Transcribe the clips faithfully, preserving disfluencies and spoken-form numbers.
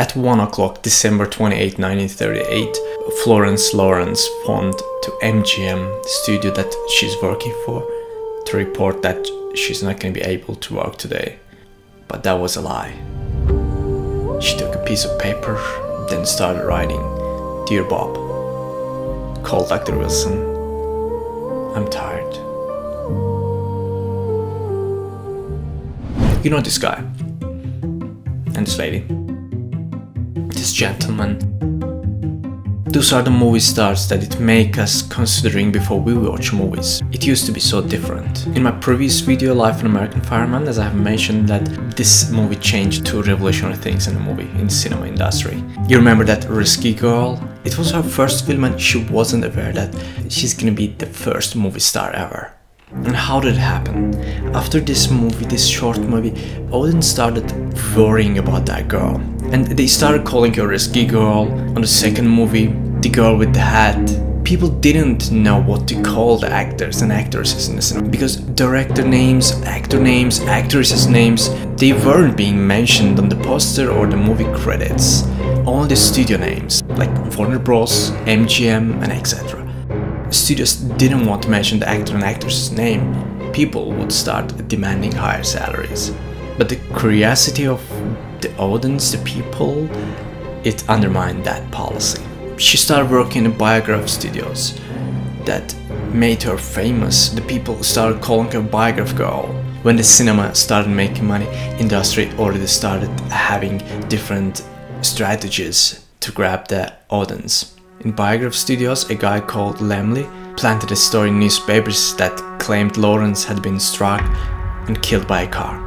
At one o'clock, December twenty-eighth, nineteen thirty-eight, Florence Lawrence phoned to M G M, the studio that she's working for, to report that she's not going to be able to work today. But that was a lie. She took a piece of paper, then started writing, "Dear Bob, call Doctor Wilson. I'm tired." You know this guy and this lady, this gentleman. Those are the movie stars that it make us considering before we watch movies. It used to be so different. In my previous video, Life in American Fireman, as I have mentioned, that this movie changed two revolutionary things in the movie, in the cinema industry. You remember that Risky Girl? It was her first film and she wasn't aware that she's gonna be the first movie star ever. And how did it happen? After this movie, this short movie, Odin started worrying about that girl. And they started calling her Risky Girl. On the second movie, the girl with the hat. People didn't know what to call the actors and actresses in the cinema, because director names, actor names, actresses names, they weren't being mentioned on the poster or the movie credits. Only the studio names, like Warner Bros, M G M, and et cetera. Studios didn't want to mention the actor and actress's name. People would start demanding higher salaries. But the curiosity of the audience, the people, it undermined that policy. She started working in Biograph Studios. That made her famous. The people started calling her Biograph Girl. When the cinema started making money, industry already started having different strategies to grab the audience. In Biograph Studios, a guy called Lemley planted a story in newspapers that claimed Lawrence had been struck and killed by a car.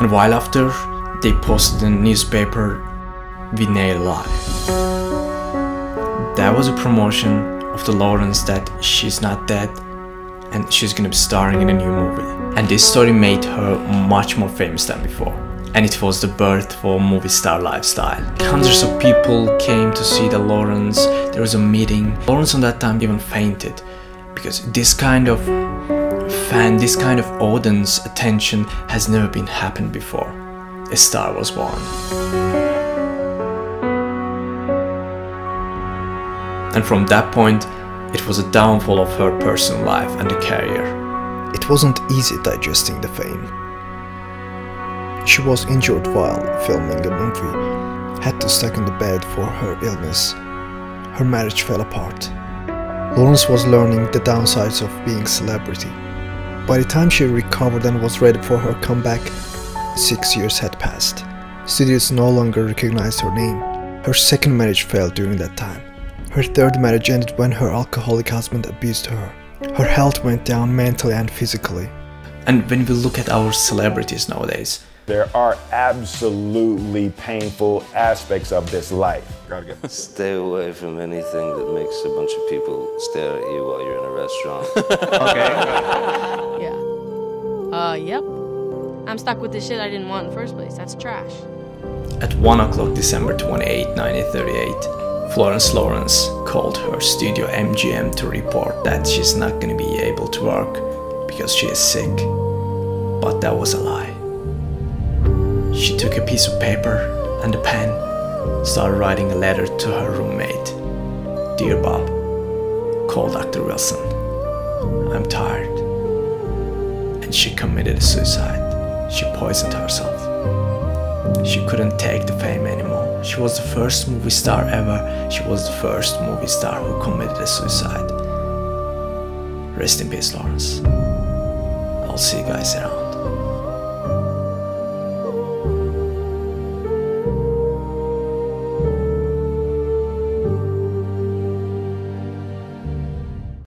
And while after, they posted in the newspaper, "We nailed live." That was a promotion of the Lawrence that she's not dead and she's gonna be starring in a new movie. And this story made her much more famous than before. And it was the birth for movie star lifestyle. Hundreds of people came to see the Lawrence. There was a meeting. Lawrence on that time even fainted, because this kind of fan, this kind of audience attention has never been happened before. A star was born. And from that point, it was a downfall of her personal life and the career. It wasn't easy digesting the fame. She was injured while filming a movie, had to stay on the bed for her illness. Her marriage fell apart. Lawrence was learning the downsides of being a celebrity. By the time she recovered and was ready for her comeback, six years had passed. Studios no longer recognized her name. Her second marriage failed during that time. Her third marriage ended when her alcoholic husband abused her. Her health went down mentally and physically. And when we look at our celebrities nowadays, there are absolutely painful aspects of this life. Gotta get stay away from anything that makes a bunch of people stare at you while you're in a restaurant. Okay. Yeah. Uh, yep. I'm stuck with this shit I didn't want in the first place. That's trash. At one o'clock, December twenty-eighth, nineteen thirty-eight, Florence Lawrence called her studio M G M to report that she's not gonna be able to work because she is sick. But that was a lie. She took a piece of paper and a pen, started writing a letter to her roommate. "Dear Bob, call Doctor Wilson. I'm tired." And she committed suicide. She poisoned herself. She couldn't take the fame anymore. She was the first movie star ever. She was the first movie star who committed a suicide. Rest in peace, Lawrence. I'll see you guys around.